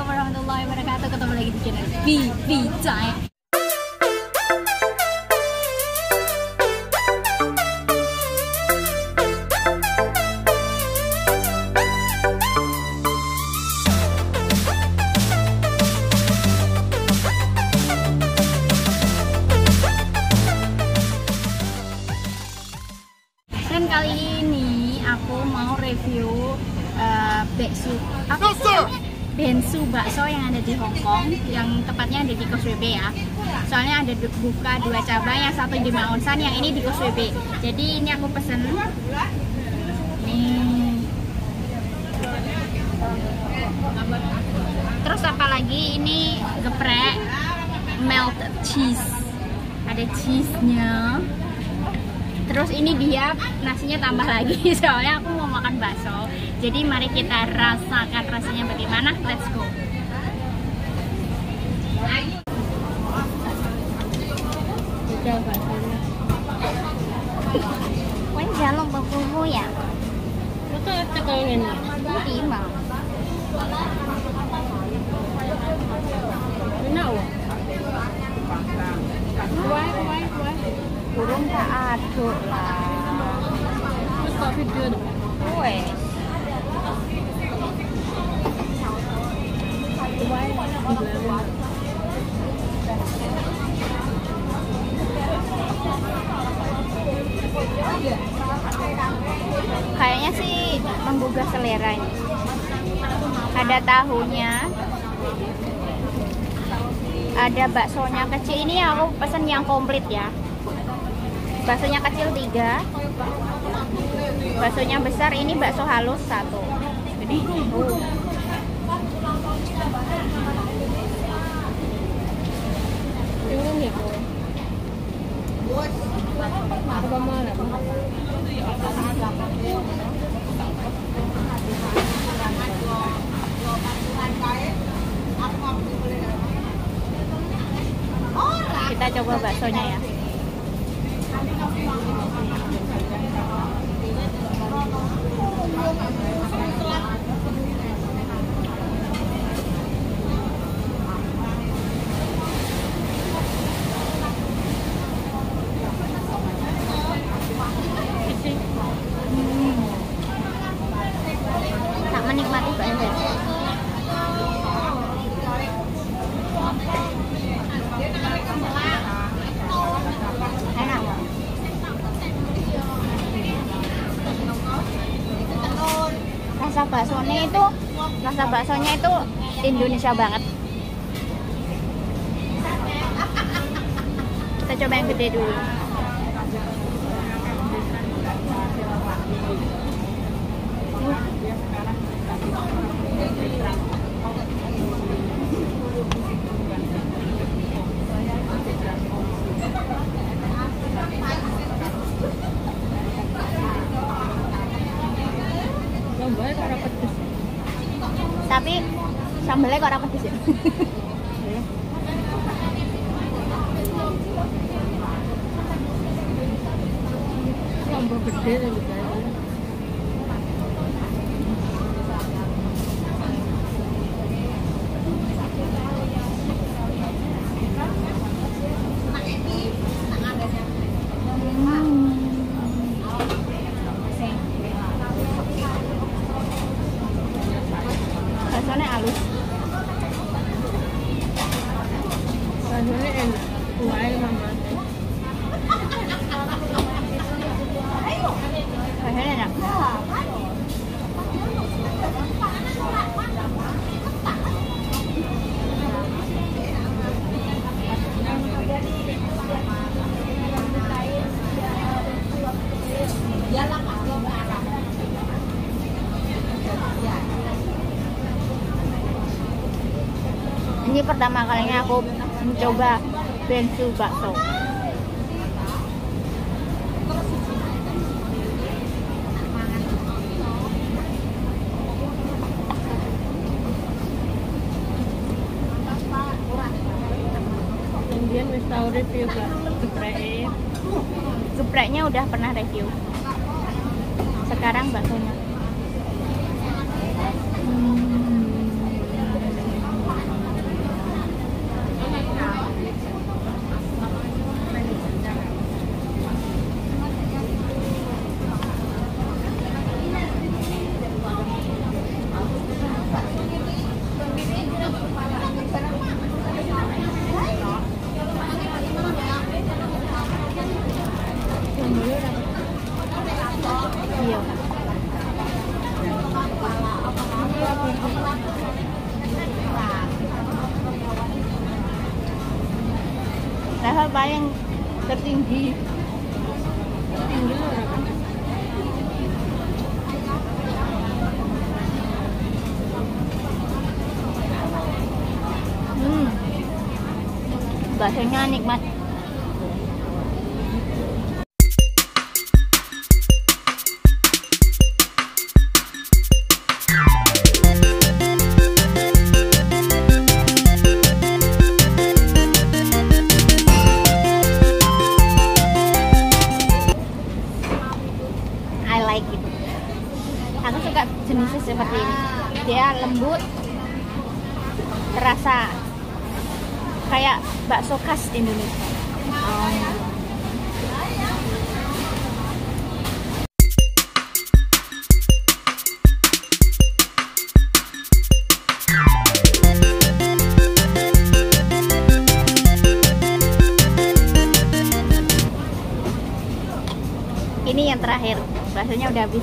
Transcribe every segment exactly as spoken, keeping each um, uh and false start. Assalamualaikum warahmatullahi wabarakatuh. Ketemu lagi di channel BieBie Chai. Dan kali ini aku mau review uh, Bensu apa sih? Bensu Bakso yang ada di Hongkong, yang tepatnya ada di Causeway ya. Soalnya ada buka dua cabang, yang satu di Maonsan, yang ini di Causeway. Jadi ini aku pesen. Nih. Terus apa lagi? Ini geprek melted cheese. Ada cheese-nya. Terus ini dia nasinya tambah lagi soalnya aku mau makan bakso. Jadi mari kita rasakan rasanya bagaimana. Let's go. Udah baksonya. Kan jalan bumbu ya. Itu tekan ini. Timah. Benar. Wah, wah, wah. Burung tak aduk lah. Terus kopi dulu. Kue. Kayaknya sih menggugah selera ini. Ada tahunya. Ada baksonya kecil. Ini aku pesen yang komplit ya. Baksonya kecil tiga, baksonya besar, ini bakso halus satu. Jadi, uh. Kita coba baksonya ya. Rasa baksonya itu, rasa baksonya itu Indonesia banget. Kita coba yang gede dulu. Tapi sambalnya kok rapat di sini. Sambal gede lagi. Ini pertama kalinya aku mencoba Bensu Bakso. Kemudian wis tau review geprek. Gepreknya udah pernah review. Sekarang baksonya. Hmm. Level bayang tertinggi tertinggi hmm baksonya nikmat. Aku suka jenisnya seperti ini. Dia lembut, terasa kayak bakso khas Indonesia. Oh. Ini yang terakhir, baksonya udah habis.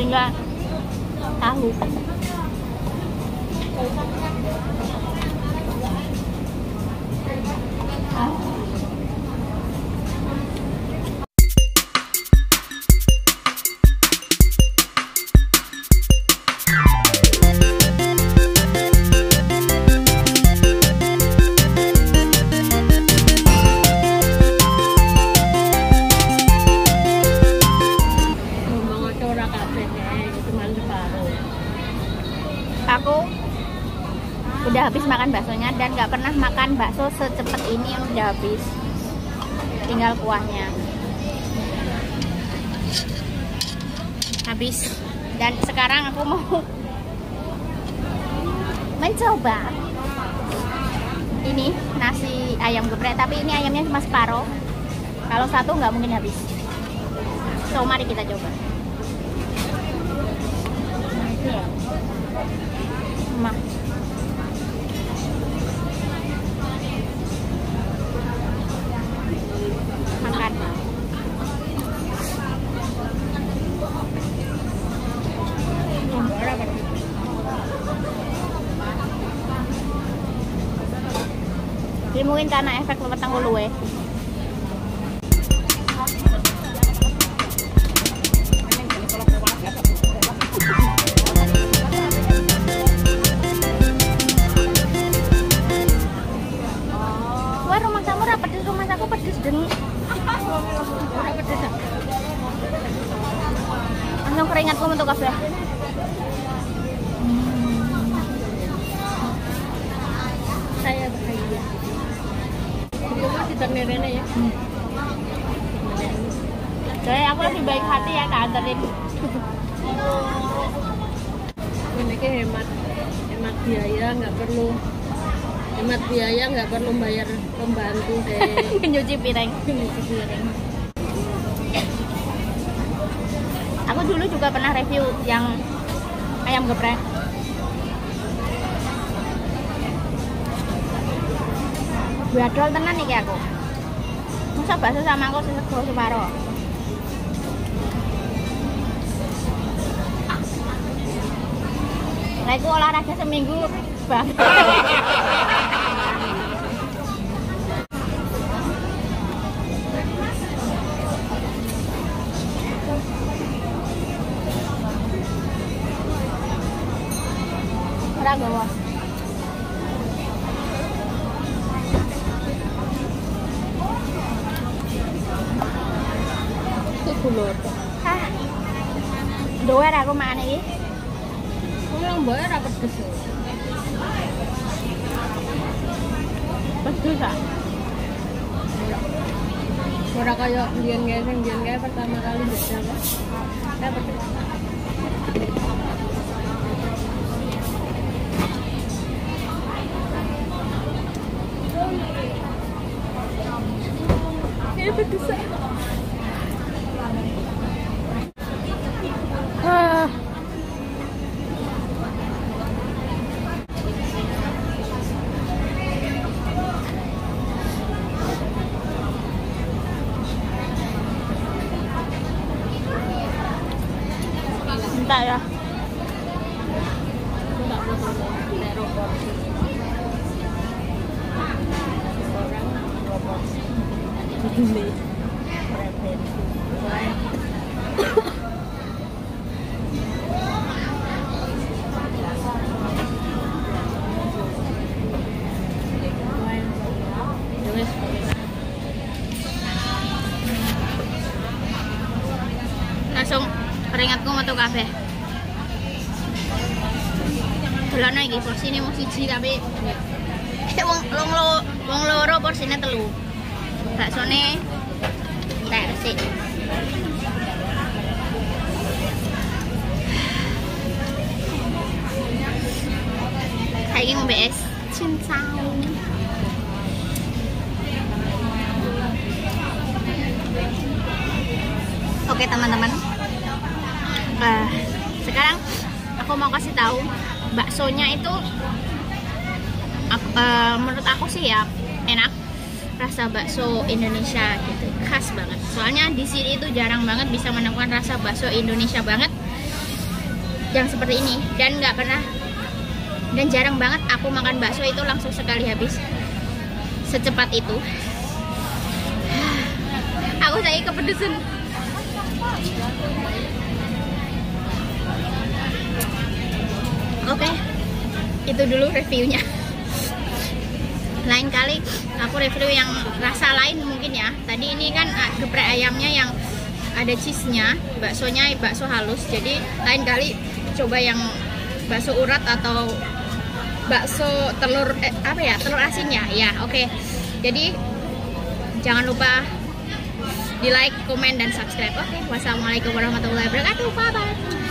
Tinggal tahu. Ah. Aku udah habis makan baksonya dan gak pernah makan bakso secepat ini. Udah habis, tinggal kuahnya habis. Dan sekarang aku mau mencoba ini nasi ayam geprek, tapi ini ayamnya cuma separuh. Kalau satu nggak mungkin habis. So mari kita coba. Mah. Makan. Jadi mungkin karena efek petang luwe. Langsung keringatku untuk kafe. Hmm. Saya bahagia. Cuma kita nerene ya. Hmm. Jadi aku lebih baik hati ya tak anterin. Ini hemat, hemat biaya, nggak perlu hemat biaya, nggak perlu bayar pembantu deh. Nyuci piring, nyuci piring. Aku dulu juga pernah review yang ayam geprek. Badol tenan iki aku. Masa bakso sama aku sesego separo. Lah iku olahraga seminggu bang. Gawah. Itu kulur. Hah? Doer aku makan ini. Aku yang bayar apa pedes? Pedes tak? Murah kayak bian geseng bian gaya pertama kali berjalan. Tidak pedes. Ah. minta ya. Langsung peringatku metu kabeh. Delane iki porsine mung siji tapi wong loro wong loro porsine telu. Baksone tak resik. Saiki ngombe es cincau. Oke teman-teman, uh, sekarang aku mau kasih tahu baksonya itu uh, menurut aku sih ya enak, rasa bakso Indonesia gitu, khas banget. Soalnya di sini itu jarang banget bisa menemukan rasa bakso Indonesia banget yang seperti ini, dan nggak pernah dan jarang banget aku makan bakso itu langsung sekali habis secepat itu. Aku saya kepedesan. Oke, itu dulu reviewnya. Lain kali aku review yang rasa lain mungkin ya. Tadi ini kan geprek ayamnya yang ada cheese-nya, baksonya bakso halus. Jadi lain kali coba yang bakso urat atau bakso telur eh, apa ya telur asinnya. Ya oke. Jadi jangan lupa di like, komen, dan subscribe. Oke, wassalamualaikum warahmatullahi wabarakatuh. Bye-bye.